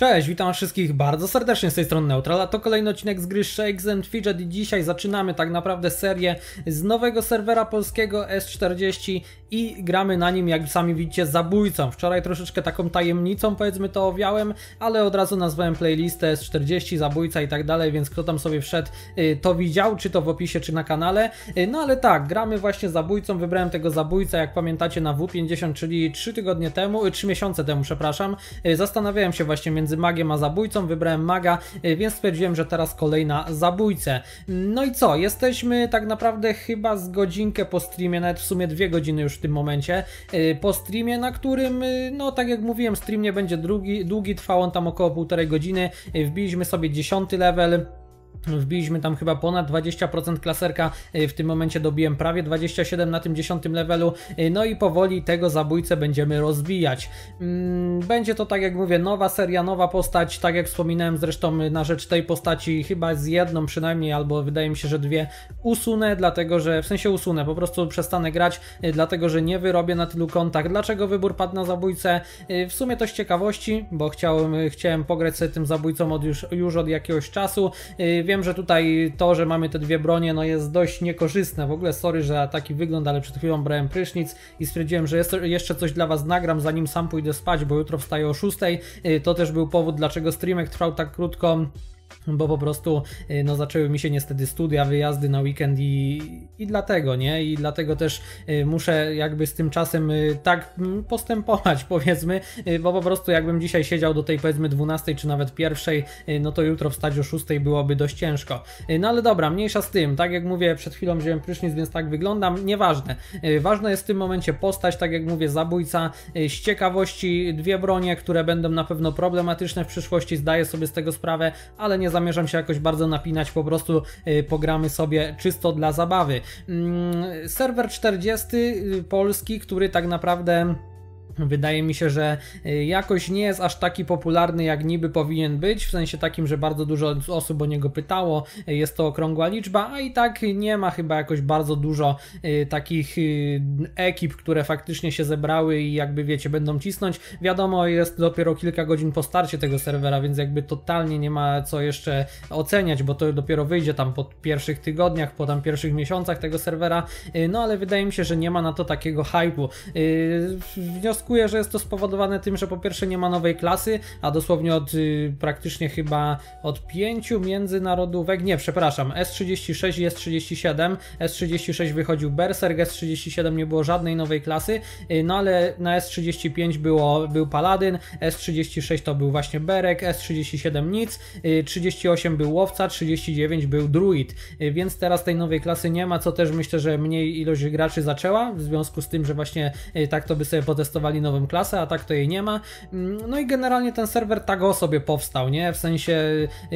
Cześć, witam wszystkich bardzo serdecznie z tej strony NEUTRAL, a to kolejny odcinek z gry Shake's and Fidget i dzisiaj zaczynamy tak naprawdę serię z nowego serwera polskiego S40 i gramy na nim, jak sami widzicie, zabójcą. Wczoraj troszeczkę taką tajemnicą, powiedzmy, to owiałem, ale od razu nazwałem playlistę S40, zabójca i tak dalej, więc kto tam sobie wszedł, to widział, czy to w opisie, czy na kanale. No ale tak, gramy właśnie zabójcą, wybrałem tego zabójca, jak pamiętacie, na W50, czyli 3 miesiące temu, przepraszam. Zastanawiałem się właśnie między magiem a zabójcą, wybrałem maga, więc stwierdziłem, że teraz kolej na zabójcę. No i co, jesteśmy tak naprawdę chyba z godzinkę po streamie, nawet w sumie 2 godziny już w tym momencie, po streamie, na którym, no tak jak mówiłem, stream nie będzie długi, trwał on tam około 1,5 godziny, wbiliśmy sobie 10. level. Wbiliśmy tam chyba ponad 20% klaserka, w tym momencie dobiłem prawie 27 na tym 10 levelu, no i powoli tego zabójcę będziemy rozbijać. Będzie to, tak jak mówię, nowa seria, nowa postać, tak jak wspominałem zresztą, na rzecz tej postaci chyba z jedną przynajmniej, albo wydaje mi się, że dwie usunę, dlatego że, w sensie usunę, po prostu przestanę grać, dlatego że nie wyrobię na tylu kontach. Dlaczego wybór padł na zabójcę? W sumie to z ciekawości, bo chciałem pograć sobie tym zabójcą już od jakiegoś czasu. Wiem, że tutaj to, że mamy te dwie bronie, no jest dość niekorzystne. W ogóle sorry za taki wygląd, ale przed chwilą brałem prysznic i stwierdziłem, że jeszcze coś dla Was nagram, zanim sam pójdę spać, bo jutro wstaję o 6. To też był powód, dlaczego streamek trwał tak krótko, bo po prostu no, zaczęły mi się niestety studia, wyjazdy na weekend i dlatego, nie? I dlatego też muszę jakby z tym czasem tak postępować, powiedzmy, bo po prostu jakbym dzisiaj siedział do tej, powiedzmy, 12 czy nawet 1, no to jutro wstać o 6 byłoby dość ciężko. No ale dobra, mniejsza z tym, tak jak mówię, przed chwilą wziąłem prysznic, więc tak wyglądam, nieważne. Ważne jest w tym momencie postać, tak jak mówię, zabójca, z ciekawości dwie bronie, które będą na pewno problematyczne w przyszłości, zdaję sobie z tego sprawę, ale nie zamierzam się jakoś bardzo napinać, po prostu pogramy sobie czysto dla zabawy. Serwer 40 polski, który tak naprawdę wydaje mi się, że jakoś nie jest aż taki popularny, jak niby powinien być, w sensie takim, że bardzo dużo osób o niego pytało, jest to okrągła liczba, a i tak nie ma chyba jakoś bardzo dużo takich ekip, które faktycznie się zebrały i jakby, wiecie, będą cisnąć. Wiadomo, jest dopiero kilka godzin po starcie tego serwera, więc jakby totalnie nie ma co jeszcze oceniać, bo to dopiero wyjdzie tam po pierwszych tygodniach, po tam pierwszych miesiącach tego serwera, no ale wydaje mi się, że nie ma na to takiego hype'u. Wnioskuję, że jest to spowodowane tym, że po pierwsze nie ma nowej klasy, a dosłownie od praktycznie chyba od 5 międzynarodówek, nie, przepraszam, S36 i S37, S36 wychodził Berserk, S37 nie było żadnej nowej klasy, no ale na S35 był Paladyn, S36 to był właśnie Berek, S37 nic, 38 był Łowca, 39 był Druid, więc teraz tej nowej klasy nie ma, co też myślę, że mniej ilość graczy zaczęła, w związku z tym, że właśnie tak to by sobie potestowali nową klasę, a tak to jej nie ma. No i generalnie ten serwer tak o sobie powstał, nie? W sensie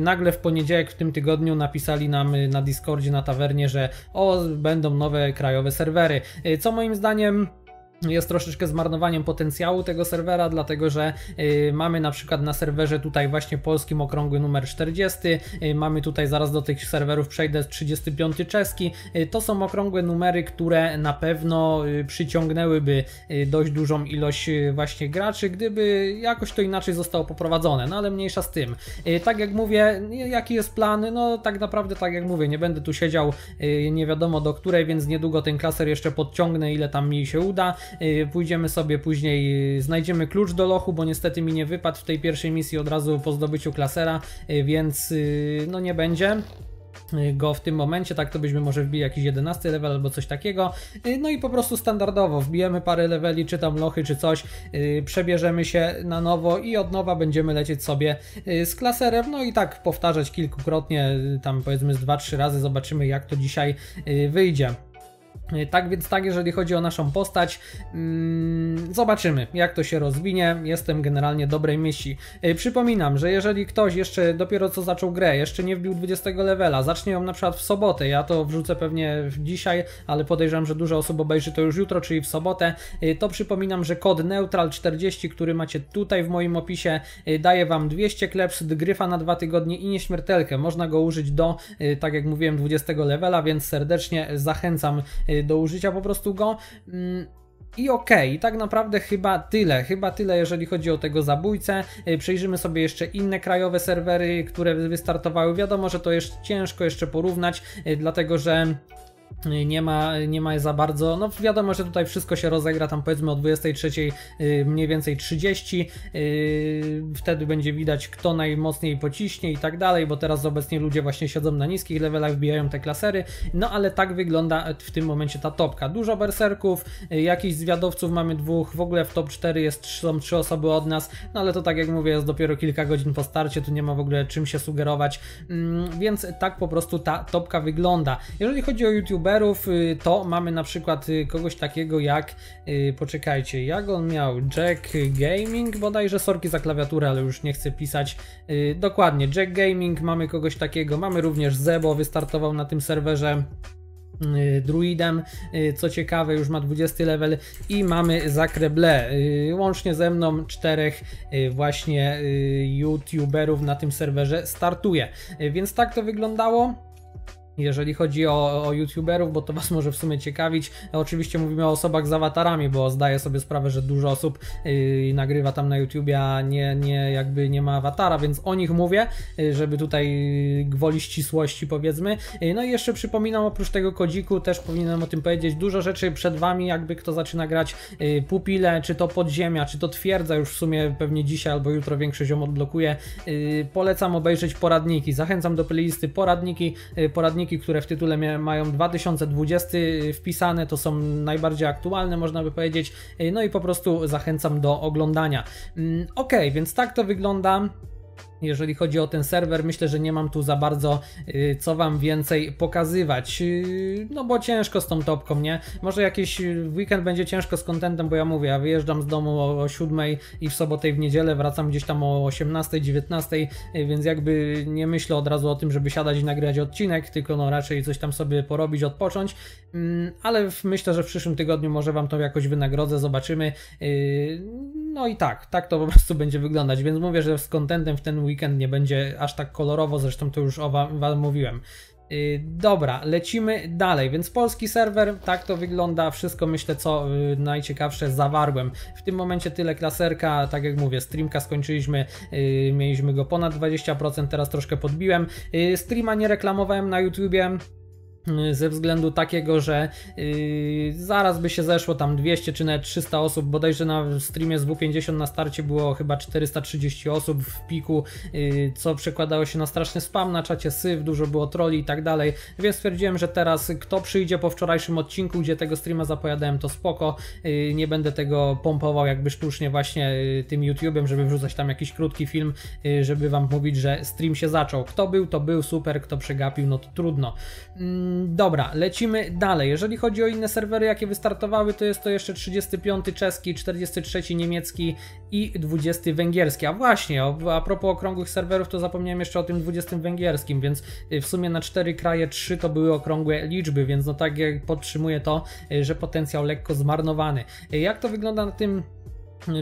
nagle w poniedziałek w tym tygodniu napisali nam na Discordzie, na tawernie, że o, będą nowe krajowe serwery, co moim zdaniem jest troszeczkę zmarnowaniem potencjału tego serwera, dlatego że mamy na przykład na serwerze tutaj właśnie polskim okrągły numer 40, mamy tutaj, zaraz do tych serwerów przejdę, 35 czeski, to są okrągłe numery, które na pewno przyciągnęłyby dość dużą ilość właśnie graczy, gdyby jakoś to inaczej zostało poprowadzone, no ale mniejsza z tym. Tak jak mówię, jaki jest plan, no tak naprawdę, tak jak mówię, nie będę tu siedział nie wiadomo do której, więc niedługo ten klaser jeszcze podciągnę, ile tam mi się uda. Pójdziemy sobie później, znajdziemy klucz do lochu, bo niestety mi nie wypadł w tej pierwszej misji od razu po zdobyciu klasera, więc no nie będzie go w tym momencie, tak to byśmy może wbili jakiś 11 level albo coś takiego, no i po prostu standardowo wbijemy parę leveli, czy tam lochy, czy coś, przebierzemy się na nowo i od nowa będziemy lecieć sobie z klaserem, no i tak powtarzać kilkukrotnie, tam powiedzmy z 2-3 razy, zobaczymy jak to dzisiaj wyjdzie. Tak więc tak, jeżeli chodzi o naszą postać, zobaczymy jak to się rozwinie, jestem generalnie dobrej myśli. Przypominam, że jeżeli ktoś jeszcze dopiero co zaczął grę, jeszcze nie wbił 20 levela, zacznie ją na przykład w sobotę, ja to wrzucę pewnie dzisiaj, ale podejrzewam, że dużo osób obejrzy to już jutro, czyli w sobotę, to przypominam, że kod NEUTRAL40, który macie tutaj w moim opisie, daje Wam 200 kleps, gryfa na 2 tygodnie i nieśmiertelkę. Można go użyć do, tak jak mówiłem, 20 levela, więc serdecznie zachęcam do użycia po prostu go. I okej, tak naprawdę chyba tyle jeżeli chodzi o tego zabójcę. Przejrzymy sobie jeszcze inne krajowe serwery, które wystartowały. Wiadomo, że to jest ciężko jeszcze porównać, dlatego że nie ma za bardzo, no wiadomo, że tutaj wszystko się rozegra tam powiedzmy o 23:00 mniej więcej 30, wtedy będzie widać, kto najmocniej pociśnie i tak dalej, bo teraz obecnie ludzie właśnie siedzą na niskich levelach, wbijają te klasery, no ale tak wygląda w tym momencie ta topka. Dużo berserków, jakichś zwiadowców mamy dwóch, w ogóle w top 4 są 3 osoby od nas, no ale to tak jak mówię, jest dopiero kilka godzin po starcie, tu nie ma w ogóle czym się sugerować, więc tak po prostu ta topka wygląda. Jeżeli chodzi o YouTube, to mamy na przykład kogoś takiego jak, poczekajcie, jak on miał, Jack Gaming, bodajże, sorki za klawiaturę, ale już nie chcę pisać, dokładnie, Jack Gaming, mamy kogoś takiego, mamy również Zebo, wystartował na tym serwerze druidem, co ciekawe już ma 20 level i mamy Zakreble, łącznie ze mną 4 właśnie youtuberów na tym serwerze startuje, więc tak to wyglądało. Jeżeli chodzi o youtuberów, bo to was może w sumie ciekawić, oczywiście mówimy o osobach z awatarami, bo zdaję sobie sprawę, że dużo osób nagrywa tam na YouTubie, a nie ma awatara, więc o nich mówię, żeby tutaj gwoli ścisłości powiedzmy. No i jeszcze przypominam, oprócz tego kodziku też powinienem o tym powiedzieć, dużo rzeczy przed wami, jakby kto zaczyna grać, pupile, czy to podziemia, czy to twierdza, już w sumie pewnie dzisiaj albo jutro większość ją odblokuje. Polecam obejrzeć poradniki, zachęcam do playlisty poradniki, które w tytule mają 2020 wpisane, to są najbardziej aktualne, można by powiedzieć, no i po prostu zachęcam do oglądania. Okej, więc tak to wygląda. Jeżeli chodzi o ten serwer, myślę, że nie mam tu za bardzo co wam więcej pokazywać, no bo ciężko z tą topką, nie? Może jakiś weekend będzie ciężko z kontentem, bo ja mówię, ja wyjeżdżam z domu o 7:00 i w sobotę i w niedzielę wracam gdzieś tam o 18:00, 19:00, więc jakby nie myślę od razu o tym, żeby siadać i nagrać odcinek, tylko no raczej coś tam sobie porobić, odpocząć, ale myślę, że w przyszłym tygodniu może wam to jakoś wynagrodzę, zobaczymy. No i tak to po prostu będzie wyglądać, więc mówię, że z kontentem w ten weekend nie będzie aż tak kolorowo, zresztą to już o wam mówiłem. Dobra, lecimy dalej, więc polski serwer, tak to wygląda, wszystko myślę, co najciekawsze zawarłem. W tym momencie tyle, klaserka, tak jak mówię, streamka skończyliśmy, mieliśmy go ponad 20%, teraz troszkę podbiłem. Streama nie reklamowałem na YouTubie, ze względu takiego, że zaraz by się zeszło tam 200 czy nawet 300 osób, bodajże na streamie z W50 na starcie było chyba 430 osób w piku, co przekładało się na straszny spam na czacie, syf, dużo było troli i tak dalej, więc stwierdziłem, że teraz kto przyjdzie po wczorajszym odcinku, gdzie tego streama zapowiadałem, to spoko, nie będę tego pompował jakby sztucznie właśnie tym YouTube'em, żeby wrzucać tam jakiś krótki film, żeby wam mówić, że stream się zaczął, kto był, to był, super, kto przegapił, no to trudno. Dobra, lecimy dalej. Jeżeli chodzi o inne serwery, jakie wystartowały, to jest to jeszcze 35 czeski, 43 niemiecki i 20 węgierski. A właśnie, a propos okrągłych serwerów, to zapomniałem jeszcze o tym 20 węgierskim, więc w sumie na 4 kraje 3 to były okrągłe liczby, więc no tak jak podtrzymuję to, że potencjał lekko zmarnowany. Jak to wygląda na tym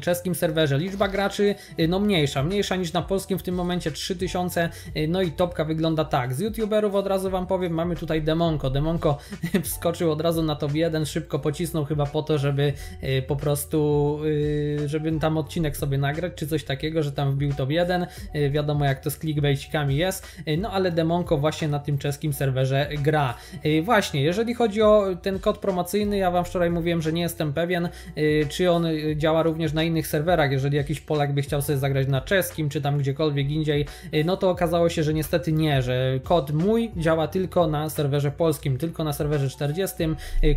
czeskim serwerze? Liczba graczy no mniejsza niż na polskim, w tym momencie 3000, no i topka wygląda tak. Z youtuberów od razu wam powiem, mamy tutaj demonko wskoczył od razu na top 1, szybko pocisnął chyba po to, żeby po prostu żeby tam odcinek sobie nagrać czy coś takiego, że tam wbił top 1, wiadomo jak to z clickbaitikami jest, no ale demonko właśnie na tym czeskim serwerze gra. Właśnie, jeżeli chodzi o ten kod promocyjny, ja wam wczoraj mówiłem, że nie jestem pewien, czy on działa również na innych serwerach, jeżeli jakiś Polak by chciał sobie zagrać na czeskim, czy tam gdziekolwiek indziej, no to okazało się, że niestety nie, że kod mój działa tylko na serwerze polskim, tylko na serwerze 40,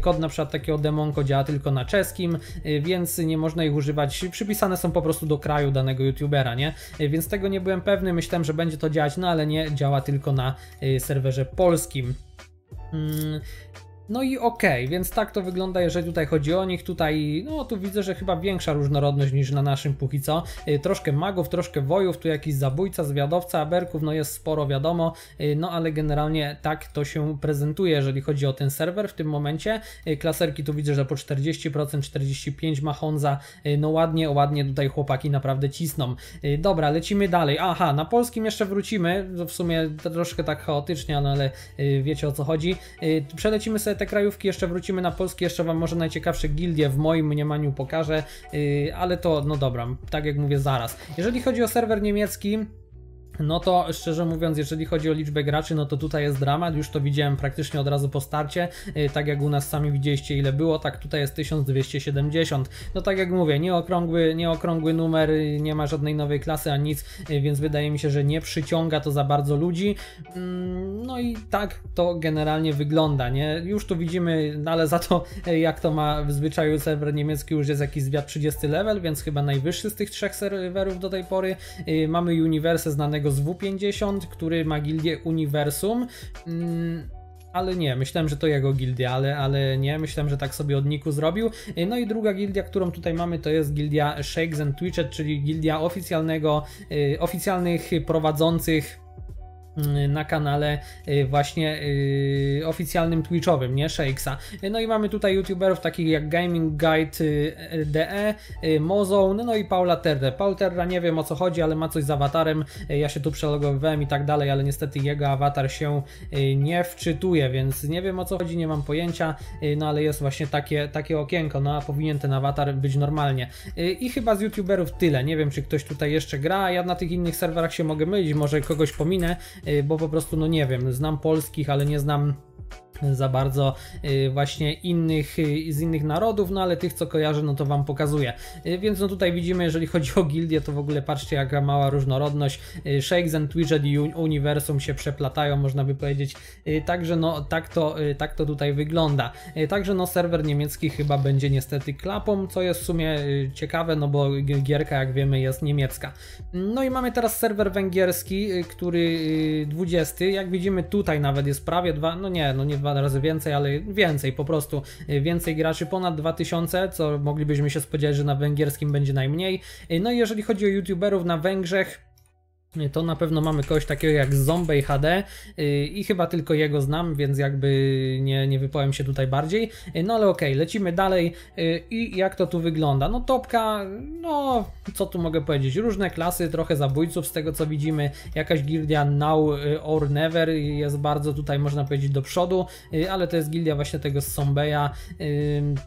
kod na przykład takiego demonko działa tylko na czeskim, więc nie można ich używać, przypisane są po prostu do kraju danego youtubera, nie? Więc tego nie byłem pewny, myślałem, że będzie to działać, no ale nie, działa tylko na serwerze polskim. No i okej, więc tak to wygląda, jeżeli tutaj chodzi o nich, tutaj, no tu widzę, że chyba większa różnorodność niż na naszym póki co, troszkę magów, troszkę wojów, tu jakiś zabójca, zwiadowca, aberków, no jest sporo wiadomo, no ale generalnie tak to się prezentuje, jeżeli chodzi o ten serwer w tym momencie. Klaserki tu widzę, że po 40%, 45% ma Honza, no ładnie tutaj chłopaki naprawdę cisną. Dobra, lecimy dalej, aha, na polskim jeszcze wrócimy, w sumie troszkę tak chaotycznie, no ale wiecie o co chodzi, przelecimy sobie te krajówki, jeszcze wrócimy na Polski, jeszcze Wam może najciekawsze gildie w moim mniemaniu pokażę, ale to, no dobra, tak jak mówię, zaraz. Jeżeli chodzi o serwer niemiecki, no to szczerze mówiąc, jeżeli chodzi o liczbę graczy, no to tutaj jest dramat, już to widziałem praktycznie od razu po starcie, tak jak u nas sami widzieliście ile było, tak tutaj jest 1270, no tak jak mówię, nieokrągły numer, nie ma żadnej nowej klasy, a nic, więc wydaje mi się, że nie przyciąga to za bardzo ludzi, no i tak to generalnie wygląda, nie? Już tu widzimy, no ale za to jak to ma w zwyczaju serwer niemiecki, już jest jakiś zwiat 30 level, więc chyba najwyższy z tych trzech serwerów do tej pory. Mamy Universe znanego z W50, który ma gildię Uniwersum, ale nie, myślałem, że to jego gildia, ale nie, myślałem, że tak sobie od niku zrobił. No i druga gildia, którą tutaj mamy, to jest gildia Shake's and Fidget, czyli gildia oficjalnych prowadzących na kanale właśnie oficjalnym Twitchowym, nie? Shakesa. No i mamy tutaj youtuberów takich jak GamingGuide.de, Mozone, no i Paula Terde. Paula Terde, nie wiem o co chodzi, ale ma coś z awatarem, ja się tu przelogowywałem i tak dalej, ale niestety jego awatar się nie wczytuje, więc nie wiem o co chodzi, nie mam pojęcia, no ale jest właśnie takie okienko, no a powinien ten awatar być normalnie. I chyba z youtuberów tyle, nie wiem czy ktoś tutaj jeszcze gra, ja na tych innych serwerach się mogę mylić, może kogoś pominę, bo po prostu no nie wiem, znam polskich, ale nie znam za bardzo właśnie z innych narodów, no ale tych co kojarzę, no to Wam pokazuję. Więc no tutaj widzimy, jeżeli chodzi o gildię, to w ogóle patrzcie jaka mała różnorodność. Shakes and Fidget i Uniwersum się przeplatają, można by powiedzieć. Także no tak to tutaj wygląda. Także no serwer niemiecki chyba będzie niestety klapą, co jest w sumie ciekawe, no bo gierka jak wiemy jest niemiecka. No i mamy teraz serwer węgierski, który 20, jak widzimy tutaj nawet jest prawie dwa, no nie dwa razy więcej, ale więcej, po prostu więcej graczy, ponad 2000, co moglibyśmy się spodziewać, że na węgierskim będzie najmniej. No i jeżeli chodzi o youtuberów na Węgrzech, to na pewno mamy kogoś takiego jak Zombie HD i chyba tylko jego znam, więc jakby nie wypowiem się tutaj bardziej. No ale okej, lecimy dalej i jak to tu wygląda? No topka, no co tu mogę powiedzieć, różne klasy, trochę zabójców z tego co widzimy, jakaś gildia Now or Never jest bardzo tutaj można powiedzieć do przodu, ale to jest gildia właśnie tego Zombie'a.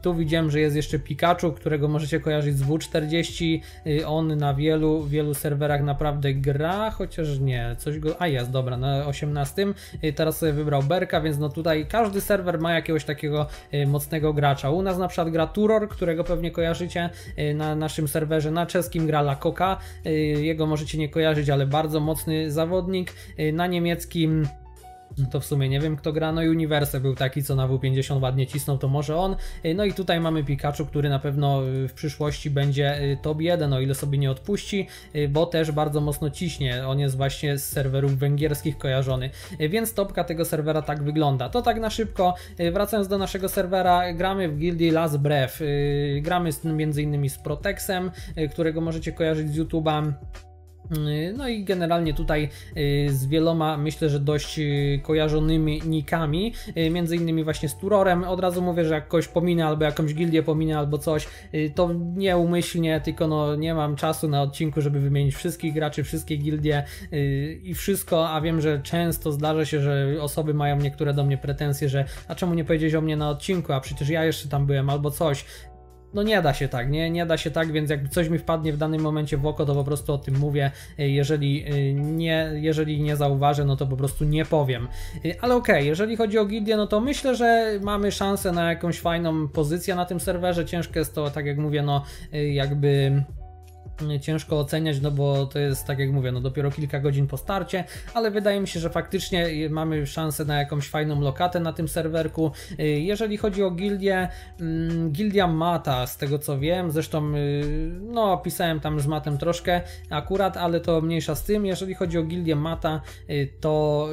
Tu widziałem, że jest jeszcze Pikachu, którego możecie kojarzyć z W40, on na wielu serwerach naprawdę gra, chociaż nie, coś go... A jest, dobra, na 18. Teraz sobie wybrał Berka, więc no tutaj każdy serwer ma jakiegoś takiego mocnego gracza. U nas na przykład gra Turor, którego pewnie kojarzycie na naszym serwerze. Na czeskim gra La Coca, jego możecie nie kojarzyć, ale bardzo mocny zawodnik. Na niemieckim... to w sumie nie wiem kto gra, no i Universe był taki co na W50 ładnie cisnął, to może on. No i tutaj mamy Pikachu, który na pewno w przyszłości będzie top 1, o ile sobie nie odpuści, bo też bardzo mocno ciśnie, on jest właśnie z serwerów węgierskich kojarzony, więc topka tego serwera tak wygląda. To tak na szybko, wracając do naszego serwera, gramy w gildii Last Breath, gramy m.in. z Proteksem, którego możecie kojarzyć z YouTube'a. No i generalnie tutaj z wieloma, myślę, że dość kojarzonymi nikami, między innymi właśnie z Turorem. Od razu mówię, że jak kogoś pominę, albo jakąś gildię pominę, albo coś, to nieumyślnie, tylko no nie mam czasu na odcinku, żeby wymienić wszystkich graczy, wszystkie gildie i wszystko, a wiem, że często zdarza się, że osoby mają niektóre do mnie pretensje, że a czemu nie powiedzieć o mnie na odcinku, a przecież ja jeszcze tam byłem, albo coś. No nie da się tak, nie da się tak, więc jak coś mi wpadnie w danym momencie w oko, to po prostu o tym mówię, jeżeli nie zauważę, no to po prostu nie powiem. Ale okej, jeżeli chodzi o gildię, no to myślę, że mamy szansę na jakąś fajną pozycję na tym serwerze, ciężko jest to, tak jak mówię, no jakby... ciężko oceniać, no bo to jest, tak jak mówię, no dopiero kilka godzin po starcie, ale wydaje mi się, że faktycznie mamy szansę na jakąś fajną lokatę na tym serwerku. Jeżeli chodzi o gildię, gildia Mata, z tego co wiem, zresztą no pisałem tam z Matem troszkę akurat, ale to mniejsza z tym. Jeżeli chodzi o gildię Mata, to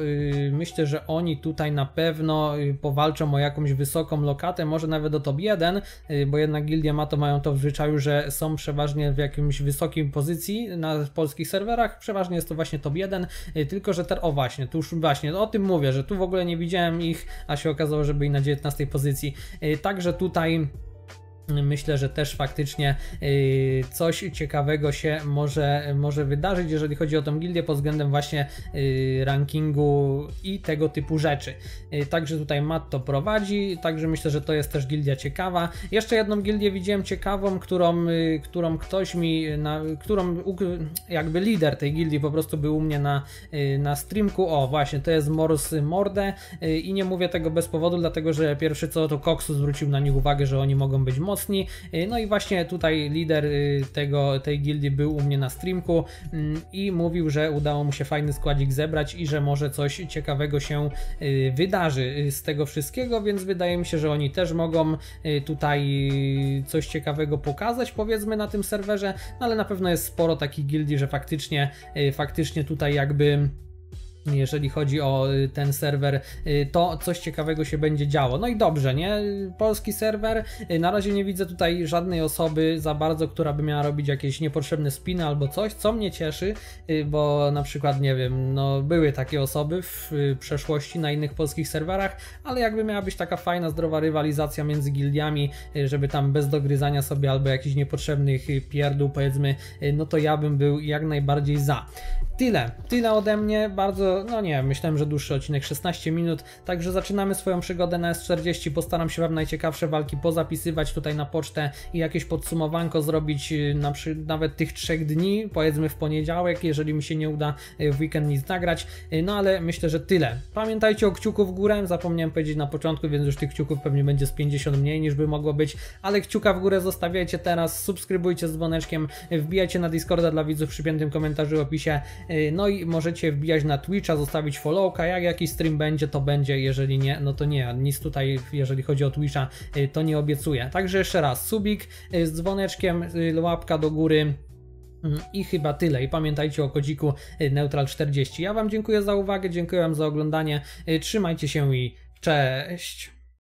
myślę, że oni tutaj na pewno powalczą o jakąś wysoką lokatę, może nawet o top 1, bo jednak gildia Mata mają to w zwyczaju, że są przeważnie w jakimś wysokiej pozycji na polskich serwerach, przeważnie jest to właśnie top 1, tylko że o właśnie, tu już właśnie o tym mówię, że tu w ogóle nie widziałem ich, a się okazało, że byli na 19 pozycji, także tutaj myślę, że też faktycznie coś ciekawego się może wydarzyć, jeżeli chodzi o tą gildię pod względem właśnie rankingu i tego typu rzeczy. Także tutaj Matt to prowadzi, także myślę, że to jest też gildia ciekawa. Jeszcze jedną gildię widziałem ciekawą, którą ktoś mi, jakby lider tej gildii po prostu był u mnie na streamku. O właśnie, to jest Morus Morde i nie mówię tego bez powodu, dlatego że pierwszy co to Koksu zwrócił na nich uwagę, że oni mogą być mocni. No i właśnie tutaj lider tej gildii był u mnie na streamku i mówił, że udało mu się fajny składzik zebrać i że może coś ciekawego się wydarzy z tego wszystkiego, więc wydaje mi się, że oni też mogą tutaj coś ciekawego pokazać, powiedzmy, na tym serwerze, no ale na pewno jest sporo takich gildii, że faktycznie tutaj jakby, jeżeli chodzi o ten serwer, to coś ciekawego się będzie działo. No i dobrze, nie? Polski serwer. Na razie nie widzę tutaj żadnej osoby za bardzo, która by miała robić jakieś niepotrzebne spiny albo coś, co mnie cieszy, bo na przykład, nie wiem, no były takie osoby w przeszłości na innych polskich serwerach, ale jakby miała być taka fajna, zdrowa rywalizacja między gildiami, żeby tam bez dogryzania sobie albo jakichś niepotrzebnych pierdół, powiedzmy, no to ja bym był jak najbardziej za. Tyle ode mnie, bardzo, no nie, myślałem, że dłuższy odcinek, 16 minut, także zaczynamy swoją przygodę na S40, postaram się Wam najciekawsze walki pozapisywać tutaj na pocztę i jakieś podsumowanko zrobić nawet tych 3 dni, powiedzmy w poniedziałek, jeżeli mi się nie uda w weekend nic nagrać, no ale myślę, że tyle. Pamiętajcie o kciuku w górę, zapomniałem powiedzieć na początku, więc już tych kciuków pewnie będzie z 50 mniej niż by mogło być, ale kciuka w górę zostawiajcie teraz, subskrybujcie z dzwoneczkiem, wbijajcie na Discorda dla widzów przy piętym komentarzu w opisie. No i możecie wbijać na Twitcha, zostawić followka, jak jakiś stream będzie, to będzie, jeżeli nie, no to nie, nic tutaj, jeżeli chodzi o Twitcha, to nie obiecuję. Także jeszcze raz, subik z dzwoneczkiem, łapka do góry i chyba tyle. I pamiętajcie o kodziku NEUTRAL40. Ja Wam dziękuję za uwagę, dziękuję Wam za oglądanie, trzymajcie się i cześć!